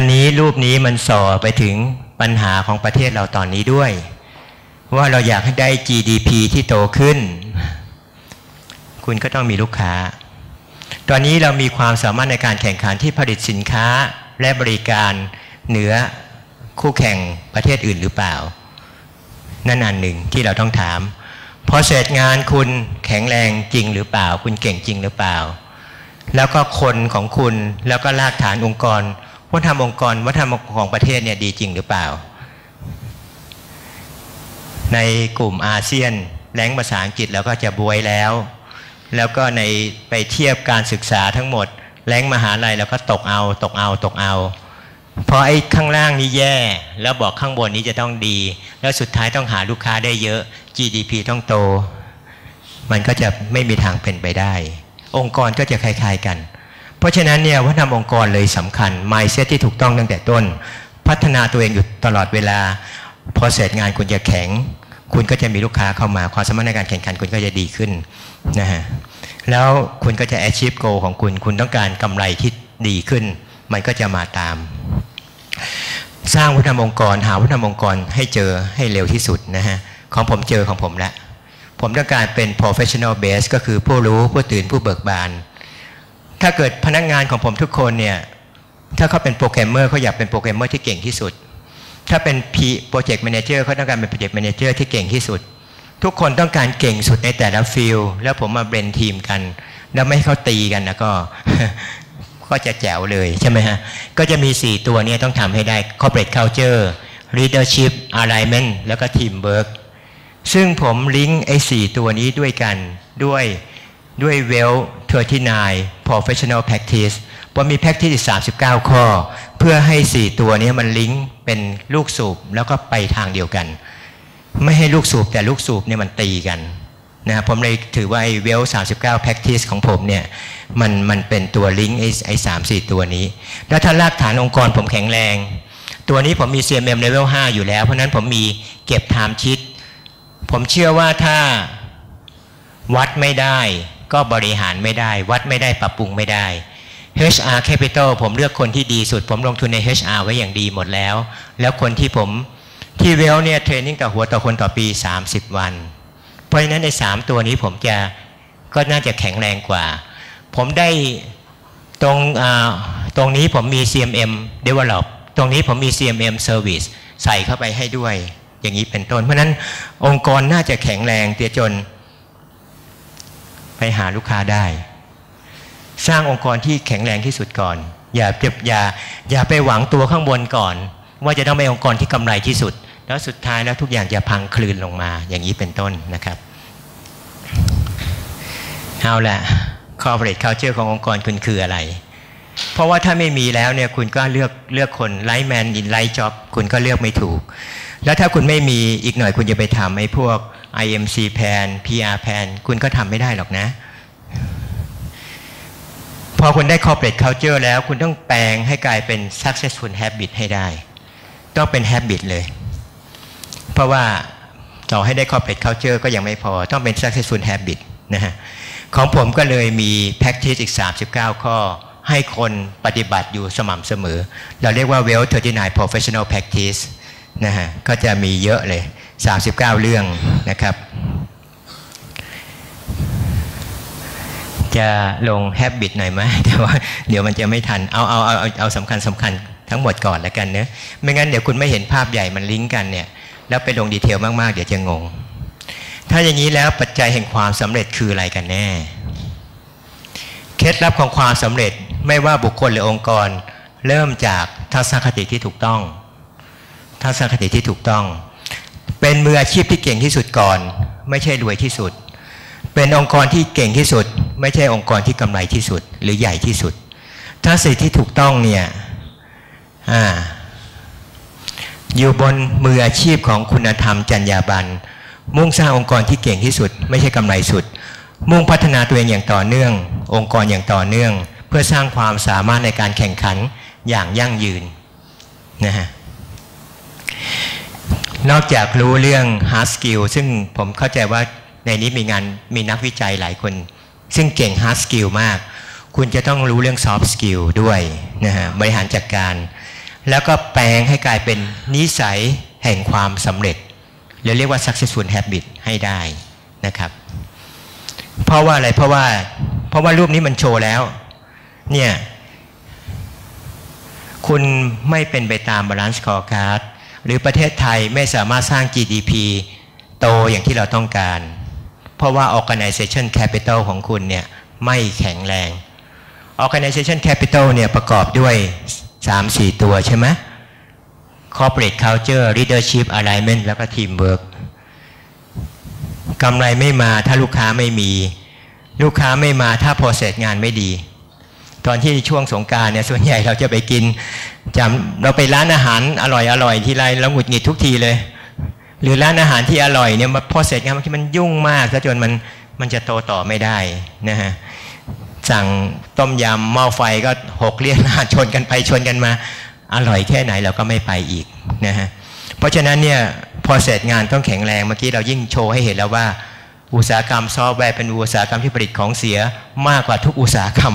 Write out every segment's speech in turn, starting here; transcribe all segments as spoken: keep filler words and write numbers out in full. นนี้รูปนี้มันส่อไปถึงปัญหาของประเทศเราตอนนี้ด้วยว่าเราอยากให้ได้ จี ดี พี ที่โตขึ้นคุณก็ต้องมีลูกค้าตอนนี้เรามีความสามารถในการแข่งขันที่ผลิตสินค้าและบริการเหนือคู่แข่งประเทศอื่นหรือเปล่านั่นอันหนึ่งที่เราต้องถามพอเสร็จงานคุณแข็งแรงจริงหรือเปล่าคุณเก่งจริงหรือเปล่าแล้วก็คนของคุณแล้วก็รากฐานองค์กรวัฒนธรรมองค์กรวัฒนธรรมของประเทศเนี่ยดีจริงหรือเปล่าในกลุ่มอาเซียนแรงภาษาอังกฤษเราก็จะบวยแล้วแล้วก็ในไปเทียบการศึกษาทั้งหมดแรงมหาลัยเราก็ตกเอาตกเอาตกเอาเพราะไอ้ข้างล่างนี้แย่แล้วบอกข้างบนนี้จะต้องดีแล้วสุดท้ายต้องหาลูกค้าได้เยอะ จี ดี พี ต้องโตมันก็จะไม่มีทางเป็นไปได้องค์กรก็จะคล้ายๆกันเพราะฉะนั้นเนี่ยวัฒนธรรมองค์กรเลยสำคัญ mindset ที่ถูกต้องตั้งแต่ต้นพัฒนาตัวเองอยู่ตลอดเวลาพอเสร็จงานคุณจะแข็งคุณก็จะมีลูกค้าเข้ามาความสามารถในการแข่งขันคุณก็จะดีขึ้นนะฮะแล้วคุณก็จะ achieve goal ของคุณคุณต้องการกำไรที่ดีขึ้นมันก็จะมาตามสร้างวัฒนธรรมองค์กรหาวัฒนธรรมองค์กรให้เจอให้เร็วที่สุดนะฮะของผมเจอของผมละผมต้องการเป็น professional base ก็คือผู้รู้ผู้ตื่นผู้เบิกบานถ้าเกิดพนักงานของผมทุกคนเนี่ยถ้าเขาเป็นโปรแกรมเมอร์เขาอยากเป็นโปรแกรมเมอร์ที่เก่งที่สุดถ้าเป็น project manager เขาต้องการเป็น project manager ที่เก่งที่สุดทุกคนต้องการเก่งสุดในแต่ละฟิลด์แล้วผมมาเบรนทีมกันแล้วไม่ให้เขาตีกันนะก็ก็จะแจ๋วเลยใช่ไหมฮะก็จะมีสี่ตัวนี้ต้องทำให้ได้ corporate culture leadership alignment แล้วก็ teamwork ซึ่งผมลิงก์ไอ้สี่ตัวนี้ด้วยกันด้วยด้วย Wealth สามสิบเก้า professional practice ผมมี practice สามสิบเก้า ข้อเพื่อให้สี่ตัวนี้มันลิงก์เป็นลูกสูบแล้วก็ไปทางเดียวกันไม่ให้ลูกสูบแต่ลูกสูบเนี่ยมันตีกันนะผมเลยถือว่าไอ้เวลสามสิบเก้า practice ของผมเนี่ยมันมันเป็นตัวลิงก์ไอ้ไอ้สามสี่ตัวนี้แล้วถ้ารากฐานองค์กรผมแข็งแรงตัวนี้ผมมี ซี เอ็ม เอ็ม level ห้าอยู่แล้วเพราะนั้นผมมีเก็บ time sheet ผมเชื่อว่าถ้าวัดไม่ได้ก็บริหารไม่ได้วัดไม่ได้ปรับปรุงไม่ได้ เอช อาร์ Capital ผมเลือกคนที่ดีสุดผมลงทุนใน เอช อาร์ ไว้อย่างดีหมดแล้วแล้วคนที่ผมที่เวลเนี่ยเทรนนิ่งกับหัวต่อคนต่อปีสามสิบวันเพราะฉะนั้นในสามตัวนี้ผมจะก็น่าจะแข็งแรงกว่าผมได้ตรงตรงนี้ผมมี ซี เอ็ม เอ็ม Develop ตรงนี้ผมมี ซี เอ็ม เอ็ม Service ใส่เข้าไปให้ด้วยอย่างนี้เป็นต้นเพราะนั้นองค์กรน่าจะแข็งแรงเตียจนไปหาลูกค้าได้สร้างองค์กรที่แข็งแรงที่สุดก่อนอย่าอย่าอย่าไปหวังตัวข้างบนก่อนว่าจะต้องเป็นองค์กรที่กำไรที่สุดแล้วสุดท้ายแล้วทุกอย่างจะพังคลืนลงมาอย่างนี้เป็นต้นนะครับเอาละ corporate culture ขององค์กรคุณคืออะไรเพราะว่าถ้าไม่มีแล้วเนี่ยคุณก็เลือกเลือกคนไลฟ์แมนอินไลฟ์จ็อบคุณก็เลือกไม่ถูกแล้วถ้าคุณไม่มีอีกหน่อยคุณจะไปทำไอ้พวก ไอ เอ็ม ซี plan พี อาร์ plan คุณก็ทำไม่ได้หรอกนะพอคุณได้ corporate culture แล้วคุณต้องแปลงให้กลายเป็น successful habit ให้ได้ต้องเป็น habit เลยเพราะว่าต่อให้ได้ corporate culture ก็ยังไม่พอต้องเป็น successful habit นะฮะของผมก็เลยมี practice อีกสามสิบเก้าข้อให้คนปฏิบัติอยู่สม่ำเสมอเราเรียกว่า Wealth สามสิบเก้า professional practice นะฮะก็จะมีเยอะเลยสามสิบเก้าเรื่องนะครับจะลง habit หน่อยไหมแต่ว่าเดี๋ยวมันจะไม่ทันเอาเอาเอาเอาเอาสำคัญสำคัญทั้งหมดก่อนแล้วกันเนอะไม่งั้นเดี๋ยวคุณไม่เห็นภาพใหญ่มันลิงก์กันเนี่ยแล้วไปลงดีเทลมากๆเดี๋ยวจะงงถ้าอย่างนี้แล้วปัจจัยแห่งความสำเร็จคืออะไรกันแน่เคล็ดลับของความสำเร็จไม่ว่าบุคคลหรือองค์กรเริ่มจากทัศนคติที่ถูกต้องทัศนคติที่ถูกต้องเป็นมืออาชีพที่เก่งที่สุดก่อนไม่ใช่รวยที่สุดเป็นองค์กรที่เก่งที่สุดไม่ใช่องค์กรที่กำไรที่สุดหรือใหญ่ที่สุดทัศนคติที่ถูกต้องเนี่ยอ่าอยู่บนมืออาชีพของคุณธรรมจรรยาบรรณมุ่งสร้างองค์กรที่เก่งที่สุดไม่ใช่กำไรสุดมุ่งพัฒนาตัวเองอย่างต่อเนื่ององค์กรอย่างต่อเนื่องเพื่อสร้างความสามารถในการแข่งขันอย่างยั่งยืนนะฮะนอกจากรู้เรื่อง hard skill ซึ่งผมเข้าใจว่าในนี้มีงานมีนักวิจัยหลายคนซึ่งเก่ง hard skill มากคุณจะต้องรู้เรื่อง soft skill ด้วยนะฮะบริหารจัดการ แล้วก็แปลงให้กลายเป็นนิสัยแห่งความสำเร็จหรือเรียกว่า successful habit ให้ได้นะครับเพราะว่าอะไรเพราะว่าเพราะว่ารูปนี้มันโชว์แล้วเนี่ยคุณไม่เป็นไปตาม balance scorecard หรือประเทศไทยไม่สามารถสร้าง จี ดี พี โตอย่างที่เราต้องการเพราะว่า organization capital ของคุณเนี่ยไม่แข็งแรง organization capital เนี่ยประกอบด้วย สามสี่ ตัวใช่ไหม corporate culture leadership alignment แล้วก็ teamwork กำไรไม่มาถ้าลูกค้าไม่มีลูกค้าไม่มาถ้า process งานไม่ดีตอนที่ช่วงสงกรานต์เนี่ยส่วนใหญ่เราจะไปกินจำเราไปร้านอาหารอร่อยอร่อยทีไรเราหงุดหงิดทุกทีเลยหรือร้านอาหารที่อร่อยเนี่ยพอเสร็จงานมันยุ่งมากซะจนมันมันจะโตต่อไม่ได้นะฮะสั่งต้มยำหม้อไฟก็หกเลี่ยนหน้าชนกันไปชนกันมาอร่อยแค่ไหนเราก็ไม่ไปอีกนะฮะเพราะฉะนั้นเนี่ยพอเสร็จงานต้องแข็งแรงเมื่อกี้เรายิ่งโชว์ให้เห็นแล้วว่าอุตสาหกรรมซอฟต์แวร์เป็นอุตสาหกรรมที่ผลิตของเสียมากกว่าทุกอุตสาหกรรม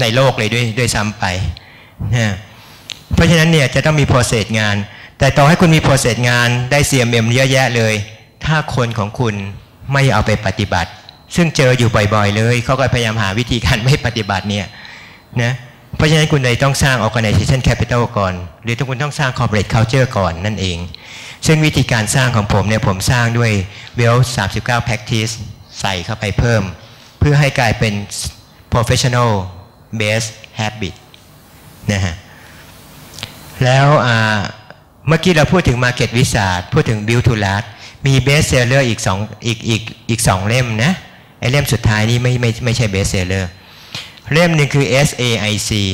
ในโลกเลยด้วยด้วยซ้ำไปนะเพราะฉะนั้นเนี่ยจะต้องมีโปรเซสงานแต่ต่อให้คุณมีโปรเซสงานได้เสียเมมเยอะแยะเลยถ้าคนของคุณไม่เอาไปปฏิบัติซึ่งเจออยู่บ่อยๆเลยเขาก็พยายามหาวิธีการไม่ปฏิบัติเนี่ยนะเพราะฉะนั้นคุณเลยต้องสร้าง organization capital ก่อนหรือคุณต้องสร้าง corporate culture ก่อนนั่นเองซึ่งวิธีการสร้างของผมเนี่ยผมสร้างด้วย Wealth สามสิบเก้า practice ใส่เข้าไปเพิ่มเพื่อให้กลายเป็น professional based habit นะฮะแล้วเมื่อกี้เราพูดถึง market wizard พูดถึง build to last มี best seller อีกสองอีกอีกอีกสองเล่มนะไอเล่มสุดท้ายนี่ไม่ไม่ไม่ใช่ best seller เล่มหนึ่งคือ เอส เอ ไอ ซี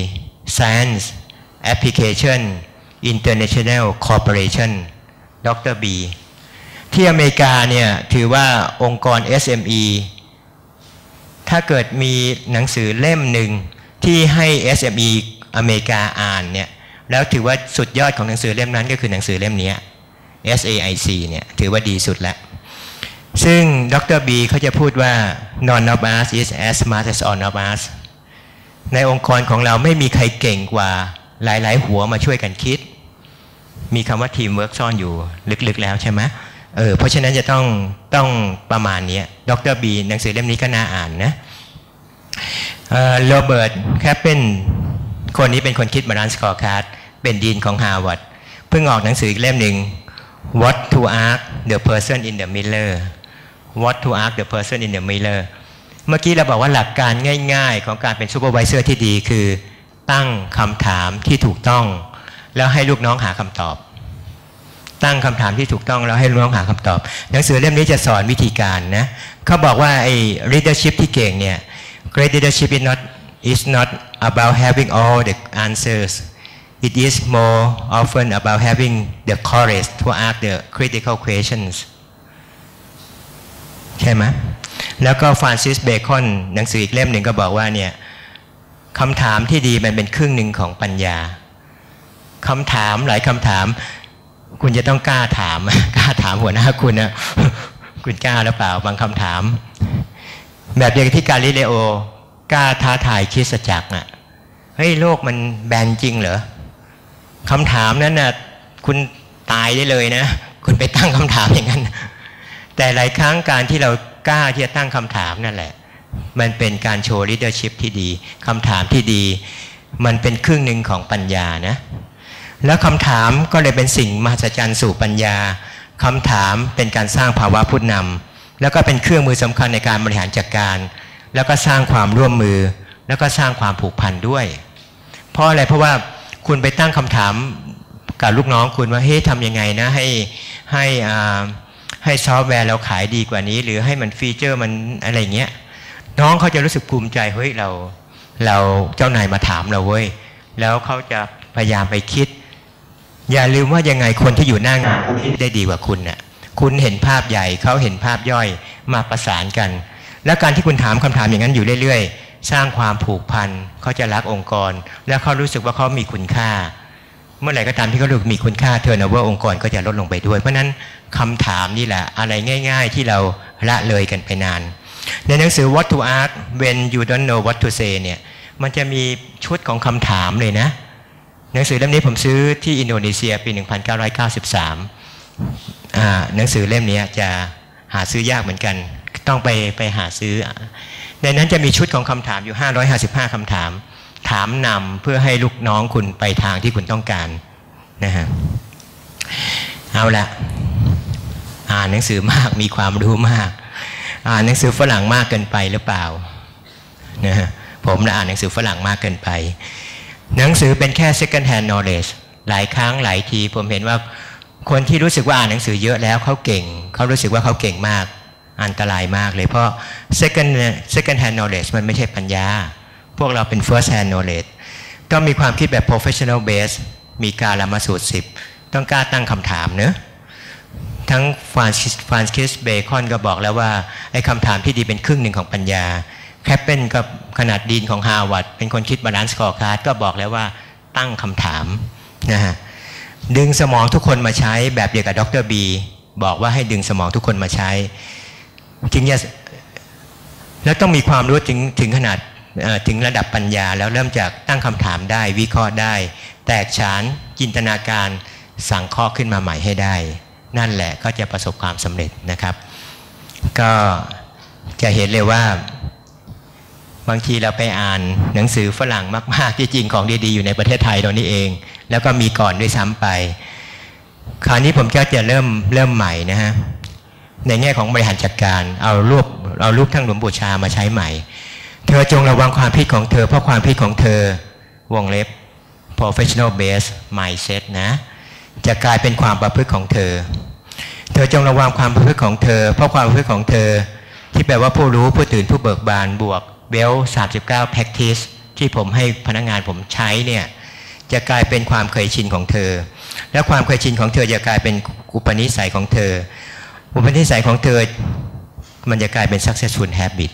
Science Application International Corporationดร.บีที่อเมริกาเนี่ยถือว่าองค์กร เอส เอ็ม อี ถ้าเกิดมีหนังสือเล่มหนึ่งที่ให้ เอส เอ็ม อี อเมริกาอ่านเนี่ยแล้วถือว่าสุดยอดของหนังสือเล่มนั้นก็คือหนังสือเล่มนี้ เอส เอ ไอ ซี เนี่ยถือว่าดีสุดแล้วซึ่งดร.บีเขาจะพูดว่า None of us is as smart as all of us ในองค์กรของเราไม่มีใครเก่งกว่าหลายๆหัวมาช่วยกันคิดมีคำว่าทีมเวิร์กซ่อนอยู่ลึกๆแล้วใช่ไหมเออเพราะฉะนั้นจะต้องต้องประมาณนี้ดร.บีหนังสือเล่มนี้ก็น่าอ่านนะโรเบิร์ตแคปเปนคนนี้เป็นคนคิด Balance Scorecard เป็นดีนของ Harvard เพิ่งออกหนังสืออีกเล่มหนึ่ง What to Ask the Person in the Mirror What to Ask the Person in the Mirror เมื่อกี้เราบอกว่าหลักการง่ายๆของการเป็น Supervisor ที่ดีคือตั้งคำถามที่ถูกต้องแล้วให้ลูกน้องหาคำตอบตั้งคำถามที่ถูกต้องแล้วให้ลูกน้องหาคำตอบหนังสือเล่มนี้จะสอนวิธีการนะเขาบอกว่าไอ้ leadership ที่เก่งเนี่ย great leadership is not is not about having all the answers it is more often about having the courage to ask the critical questions ใช่ไหมแล้วก็ฟรานซิสเบคอนหนังสืออีกเล่มหนึ่งก็บอกว่าเนี่ยคำถามที่ดีมันเป็นครึ่งหนึ่งของปัญญาคำถามหลายคำถามคุณจะต้องกล้าถามกล้าถามหัวหน้าคุณนะคุณกล้าหรือเปล่าบางคำถามแบบเดียวกับที่กาลิเลโอกล้าท้าทายคริสตจักรน่ะเฮ้ยโลกมันแบนจริงเหรอคำถามนั้นน่ะคุณตายได้เลยนะคุณไปตั้งคำถามอย่างนั้นแต่หลายครั้งการที่เรากล้าที่จะตั้งคำถามนั่นแหละมันเป็นการโชว์ลีดเดอร์ชิพที่ดีคำถามที่ดีมันเป็นครึ่งหนึ่งของปัญญานะแล้วคำถามก็เลยเป็นสิ่งมหัศจรรย์สู่ปัญญาคำถามเป็นการสร้างภาวะผู้นำแล้วก็เป็นเครื่องมือสำคัญในการบริหารจัดการแล้วก็สร้างความร่วมมือแล้วก็สร้างความผูกพันด้วยเพราะอะไรเพราะว่าคุณไปตั้งคำถามกับลูกน้องคุณว่าเฮ้ยทำยังไงนะให้ให้อ่าให้ซอฟต์แวร์เราขายดีกว่านี้หรือให้มันฟีเจอร์มันอะไรเงี้ยน้องเขาจะรู้สึกภูมิใจเฮ้ยเราเราเจ้านายมาถามเราเว้ยแล้วเขาจะพยายามไปคิดอย่าลืมว่ายังไงคนที่อยู่หน้างานเขาคิดได้ดีกว่าคุณน่ะคุณเห็นภาพใหญ่เขาเห็นภาพย่อยมาประสานกันและการที่คุณถามคำถามอย่างนั้นอยู่เรื่อยๆสร้างความผูกพันเขาจะรักองค์กรและเขารู้สึกว่าเขามีคุณค่าเมื่อไหร่ก็ตามที่เขารู้มีคุณค่าเทอร์โนเวอร์องค์กรก็จะลดลงไปด้วยเพราะนั้นคำถามนี่แหละอะไรง่ายๆที่เราละเลยกันไปนานในหนังสือ What to Ask When You Don't Know What to Say เนี่ยมันจะมีชุดของคำถามเลยนะ หนังสือเล่มนี้ผมซื้อที่อินโดนีเซียปีหนึ่งพันเก้าร้อยเก้าสิบสามหนังสือเล่มนี้จะหาซื้อยากเหมือนกันต้องไปไปหาซื้อในนั้นจะมีชุดของคำถามอยู่ห้าร้อยห้าสิบห้าคำถามถามนำเพื่อให้ลูกน้องคุณไปทางที่คุณต้องการนะฮะเอาละอ่านหนังสือมากมีความรู้มากอ่านหนังสือฝรั่งมากเกินไปหรือเปล่านะฮะผมนะอ่านหนังสือฝรั่งมากเกินไปหนังสือเป็นแค่ second hand knowledge หลายครั้งหลายทีผมเห็นว่าคนที่รู้สึกว่าอ่านหนังสือเยอะแล้วเขาเก่งเขารู้สึกว่าเขาเก่งมากอันตรายมากเลยเพราะ second second hand knowledge มันไม่ใช่ปัญญาพวกเราเป็น first hand knowledge ต้องมีความคิดแบบ professional base มีกาลามสูตรสิบต้องกล้าตั้งคำถามเนอะทั้งฟรานซิส เบคอนก็บอกแล้วว่าไอ้คำถามที่ดีเป็นครึ่งหนึ่งของปัญญาแคปเปิลกับขนาดดีนของฮาร์วาร์ดเป็นคนคิดบาลานซ์สกอร์การ์ดก็บอกแล้วว่าตั้งคำถามนะฮะดึงสมองทุกคนมาใช้แบบเดียวกับด็อกเตอร์บีบอกว่าให้ดึงสมองทุกคนมาใช้จริงเนี่ยแล้วต้องมีความรู้ถึงถึงขนาดถึงระดับปัญญาแล้วเริ่มจากตั้งคำถามได้วิเคราะห์ได้แตกฉานจินตนาการสังเคราะห์ขึ้นมาใหม่ให้ได้นั่นแหละก็จะประสบความสำเร็จนะครับก็จะเห็นเลยว่าบางทีเราไปอ่านหนังสือฝรั่งมากๆที่จริงของดีๆอยู่ในประเทศไทยตอนนี้เองแล้วก็มีก่อนด้วยซ้ำไปคราวนี้ผมก็จะเริ่มเริ่มใหม่นะฮะในแง่ของบริหารจัดการเอารูปเอารูปทั้งหลวงปู่ชามาใช้ใหม่เธอจงระวังความผิดของเธอเพราะความผิดของเธอวงเล็บ professional based mindset นะจะกลายเป็นความประพฤติของเธอเธอจงระวังความประพฤติของเธอเพราะความประพฤติของเธอที่แปลว่าผู้รู้ผู้ตื่นผู้เบิกบานบวกเวลสามสิบเก้า practice ที่ผมให้พนักงานผมใช้เนี่ยจะกลายเป็นความเคยชินของเธอและความเคยชินของเธอจะกลายเป็นอุปนิสัยของเธออุปนิสัยของเธอมันจะกลายเป็น successful habit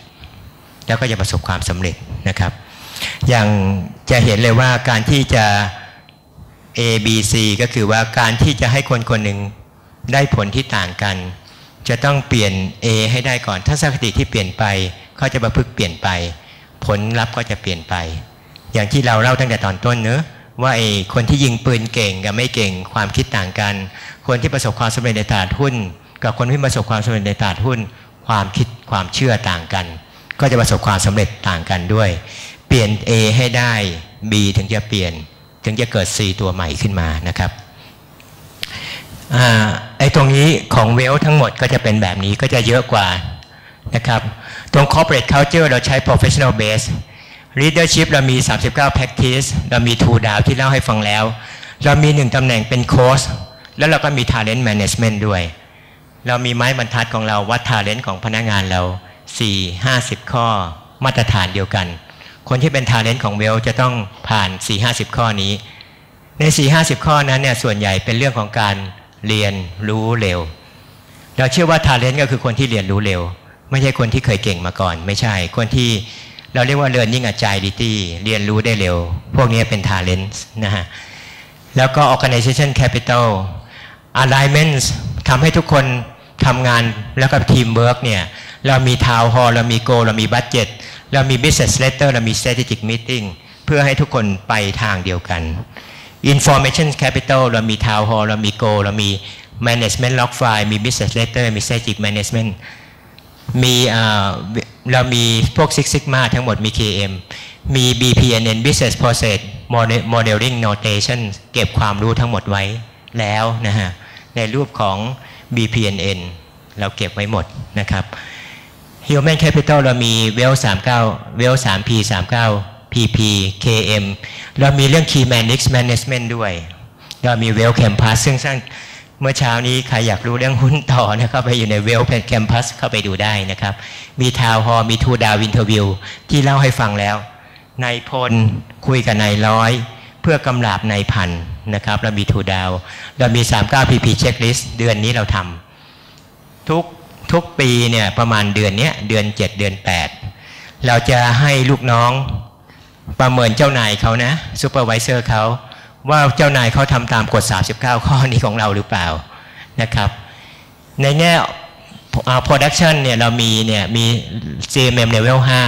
แล้วก็จะประสบความสำเร็จนะครับอย่างจะเห็นเลยว่าการที่จะ A B C ก็คือว่าการที่จะให้คนคนหนึ่งได้ผลที่ต่างกันจะต้องเปลี่ยน A ให้ได้ก่อนทัศนคติที่เปลี่ยนไปเขาจะประพฤติเปลี่ยนไปผลลัพธ์ก็จะเปลี่ยนไปอย่างที่เราเล่าตั้งแต่ตอนต้นเนอะว่าไอ้คนที่ยิงปืนเก่งกับไม่เก่งความคิดต่างกันคนที่ประสบความสำเร็จในตลาดหุ้นกับคนที่ประสบความสำเร็จในตลาดหุ้นความคิดความเชื่อต่างกันก็จะประสบความสำเร็จต่างกันด้วยเปลี่ยน A ให้ได้ B ถึงจะเปลี่ยนถึงจะเกิด C ตัวใหม่ขึ้นมานะครับอ่าไอ้ตรงนี้ของเวลทั้งหมดก็จะเป็นแบบนี้ก็จะเยอะกว่านะครับตรง corporate culture เราใช้ professional base leadership เรามีสามสิบเก้า practice เรามีทู ดาวที่เล่าให้ฟังแล้วเรามีหนึ่งตำแหน่งเป็น coach แล้วเราก็มี talent management ด้วยเรามีไม้บรรทัดของเราวัด talent ของพนักงานเราสี่ ห้าสิบ ข้อมาตรฐานเดียวกันคนที่เป็น talent ของ Well จะต้องผ่าน สี่ ห้าสิบ ข้อนี้ใน สี่ ห้าสิบ ข้อนั้นเนี่ยส่วนใหญ่เป็นเรื่องของการเรียนรู้เร็วเราเชื่อว่า talent ก็คือคนที่เรียนรู้เร็วไม่ใช่คนที่เคยเก่งมาก่อนไม่ใช่คนที่เราเรียกว่า learning agility เรียนรู้ได้เร็วพวกนี้เป็น talent นะฮะแล้วก็ organization capital alignment ทำให้ทุกคนทำงานแล้วก็ทีมเวิร์กเนี่ยเรามี town hall เรามี goal เรามี budget เรามี business letter เรามี strategic meeting เพื่อให้ทุกคนไปทางเดียวกัน information capital เรามี town hall เรามี goal เรามี management log file มี business letter มี strategic managementมีเรามีพวก Six Sigma ทั้งหมดมี เค เอ็ม มี บี พี เอ็น เอ็น Business Process Modeling Notation เก็บความรู้ทั้งหมดไว้แล้วนะฮะในรูปของ บี พี เอ็น เอ็น เราเก็บไว้หมดนะครับ Human Capital เรามี Well สามสิบเก้า Well สาม พี สามสิบเก้า พี พี เค เอ็ม เรามีเรื่อง Key Manix Management ด้วยเรามี Well Campus ซึ่งสร้างเมื่อเช้านี้ใครอยากรู้เรื่องหุ้นต่อนะครับไปอยู่ในเวลเพนแคมปัสเข้าไปดูได้นะครับมีทาวน์ฮอลล์มีทูดาวน์อินเทอร์วิวที่เล่าให้ฟังแล้วนายพลคุยกับนายร้อยเพื่อกำลาบนายพันนะครับเรามีทูดาวน์เรามีสามสิบเก้า พี พี เช็คลิสต์เดือนนี้เราทำทุกทุกปีเนี่ยประมาณเดือนนี้เดือนเจ็ดเดือนแปดเราจะให้ลูกน้องประเมินเจ้านายเขานะซูเปอร์วิเซอร์เขาว่าเจ้านายเขาทำตามกฎสามสิบเก้าข้อนี้ของเราหรือเปล่านะครับในแง่ production เนี่ยเรามีเนี่ยมี ซี เอ็ม เอ็ม level ห้า